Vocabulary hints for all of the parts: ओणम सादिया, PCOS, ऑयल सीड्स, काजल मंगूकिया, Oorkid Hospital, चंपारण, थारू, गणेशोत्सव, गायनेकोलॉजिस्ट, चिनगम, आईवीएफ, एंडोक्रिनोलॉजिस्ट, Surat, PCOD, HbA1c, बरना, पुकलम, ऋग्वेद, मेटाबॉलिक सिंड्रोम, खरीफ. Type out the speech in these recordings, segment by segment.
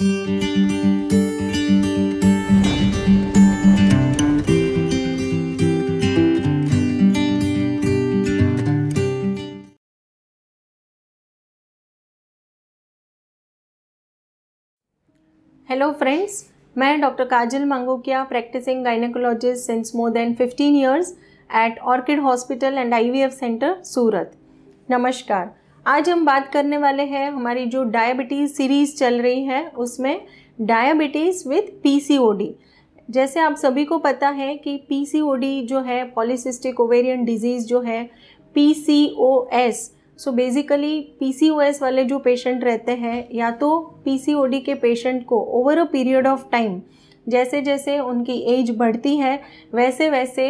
Hello friends, मैं doctor काजल मंगूकिया, practising गायनेकोलॉजिस्ट since more than 15 years at Orchid hospital and आईवीएफ centre Surat. नमस्कार। आज हम बात करने वाले हैं हमारी जो डायबिटीज़ सीरीज़ चल रही है उसमें डायबिटीज़ विथ पीसीओडी। जैसे आप सभी को पता है कि पीसीओडी जो है पॉलीसिस्टिक ओवेरियन डिजीज़ जो है पीसीओएस, सो बेसिकली पीसीओएस वाले जो पेशेंट रहते हैं या तो पीसीओडी के पेशेंट को over a period of time जैसे जैसे उनकी एज बढ़ती है वैसे वैसे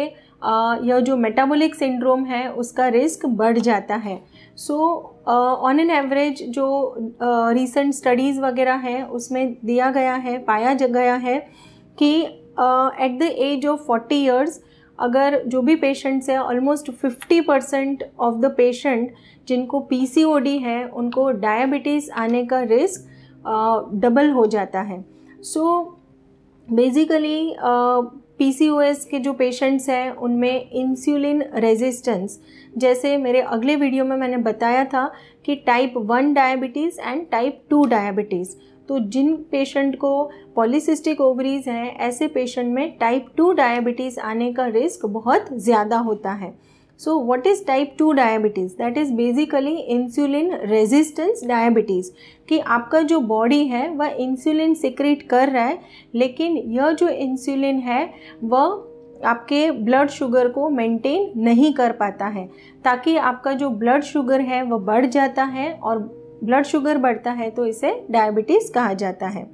यह जो मेटाबॉलिक सिंड्रोम है उसका रिस्क बढ़ जाता है। सो ऑन एन एवरेज जो रिसेंट स्टडीज़ वगैरह हैं उसमें दिया गया है, पाया गया है कि at the age of 40 years अगर जो भी पेशेंट्स हैं ऑलमोस्ट 50% ऑफ द पेशेंट जिनको पीसीओडी है उनको डायबिटीज़ आने का रिस्क डबल हो जाता है। सो बेसिकली पीसीओएस के जो पेशेंट्स हैं उनमें इंसुलिन रेजिस्टेंस, जैसे मेरे अगले वीडियो में मैंने बताया था कि type 1 diabetes and type 2 diabetes, तो जिन पेशेंट को पॉलीसिस्टिक ओवरीज हैं ऐसे पेशेंट में टाइप 2 डायबिटीज़ आने का रिस्क बहुत ज़्यादा होता है। So what is type 2 diabetes? That is basically insulin resistance diabetes, कि आपका जो बॉडी है वह इंसुलिन सिक्रीट कर रहा है लेकिन यह जो इंसुलिन है वह आपके ब्लड शुगर को मेंटेन नहीं कर पाता है, ताकि आपका जो ब्लड शुगर है वह बढ़ जाता है और ब्लड शुगर बढ़ता है तो इसे डायबिटीज़ कहा जाता है।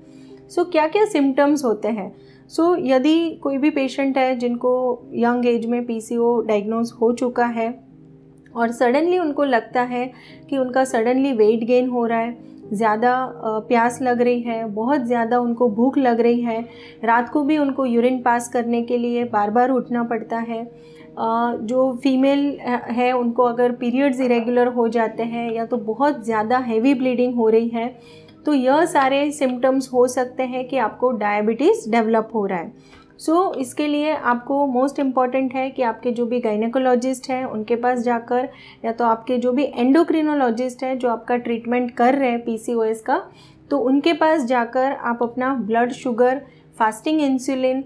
सो क्या क्या सिम्टम्स होते हैं? सो यदि कोई भी पेशेंट है जिनको यंग एज में पीसीओ डायग्नोज हो चुका है और सडनली उनको लगता है कि उनका सडनली वेट गेन हो रहा है, ज़्यादा प्यास लग रही है, बहुत ज़्यादा उनको भूख लग रही है, रात को भी उनको यूरिन पास करने के लिए बार बार उठना पड़ता है, जो फीमेल है उनको अगर पीरियड्स इरेगुलर हो जाते हैं या तो बहुत ज़्यादा हेवी ब्लीडिंग हो रही है, तो यह सारे सिम्टम्स हो सकते हैं कि आपको डायबिटीज़ डेवलप हो रहा है। सो इसके लिए आपको मोस्ट इम्पॉर्टेंट है कि आपके जो भी गायनेकोलॉजिस्ट हैं उनके पास जाकर या तो आपके जो भी एंडोक्रिनोलॉजिस्ट हैं जो आपका ट्रीटमेंट कर रहे हैं पीसीओएस का, तो उनके पास जाकर आप अपना blood sugar, fasting insulin,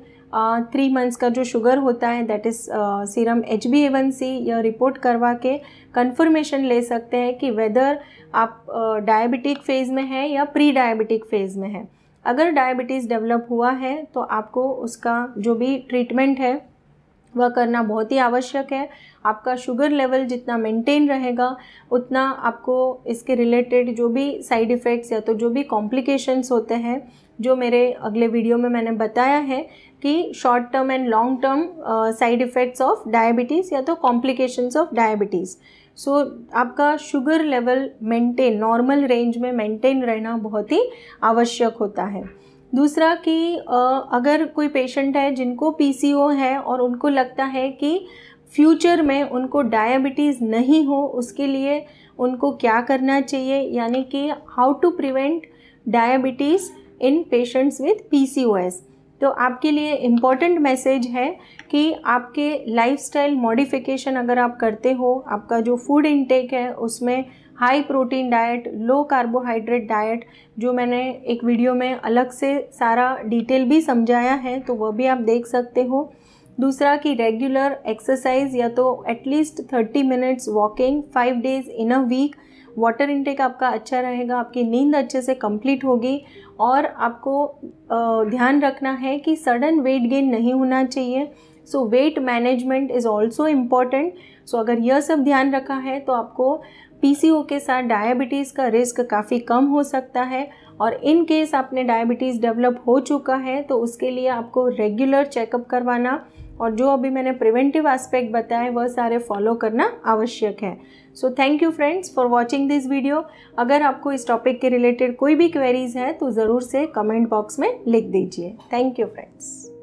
3 months का जो शुगर होता है दैट इज़ सीरम HbA1c, यह रिपोर्ट करवा के कन्फर्मेशन ले सकते हैं कि वेदर आप डायबिटिक फेज़ में हैं या प्री डायबिटिक फेज़ में हैं। अगर डायबिटीज़ डेवलप हुआ है तो आपको उसका जो भी ट्रीटमेंट है वह करना बहुत ही आवश्यक है। आपका शुगर लेवल जितना मेंटेन रहेगा उतना आपको इसके रिलेटेड जो भी साइड इफ़ेक्ट्स या तो जो भी कॉम्प्लिकेशंस होते हैं, जो मेरे अगले वीडियो में मैंने बताया है कि short term and long term side effects of diabetes या तो कॉम्प्लिकेशंस ऑफ डायबिटीज़। सो आपका sugar level maintain, normal range में मेंटेन रहना बहुत ही आवश्यक होता है। दूसरा कि अगर कोई पेशेंट है जिनको पीसीओ है और उनको लगता है कि फ्यूचर में उनको डायबिटीज़ नहीं हो, उसके लिए उनको क्या करना चाहिए, यानी कि how to prevent diabetes in patients with PCOS. तो आपके लिए इम्पॉर्टेंट मैसेज है कि आपके लाइफस्टाइल मॉडिफिकेशन अगर आप करते हो, आपका जो फूड इनटेक है उसमें high protein diet, low carbohydrate diet, जो मैंने एक वीडियो में अलग से सारा डिटेल भी समझाया है तो वह भी आप देख सकते हो। दूसरा कि रेगुलर एक्सरसाइज या तो at least 30 minutes walking 5 days in a week, water intake आपका अच्छा रहेगा, आपकी नींद अच्छे से कंप्लीट होगी और आपको ध्यान रखना है कि सडन वेट गेन नहीं होना चाहिए। So weight management is also important. So अगर यह सब ध्यान रखा है तो आपको पीसीओ के साथ डायबिटीज़ का रिस्क काफ़ी कम हो सकता है। और इन केस आपने डायबिटीज़ डेवलप हो चुका है तो उसके लिए आपको रेगुलर चेकअप करवाना और जो अभी मैंने प्रिवेंटिव एस्पेक्ट बताए वह सारे फॉलो करना आवश्यक है। So thank you friends for watching this video. अगर आपको इस टॉपिक के रिलेटेड कोई भी क्वेरीज़ है तो ज़रूर से कमेंट बॉक्स में लिख दीजिए। Thank you friends.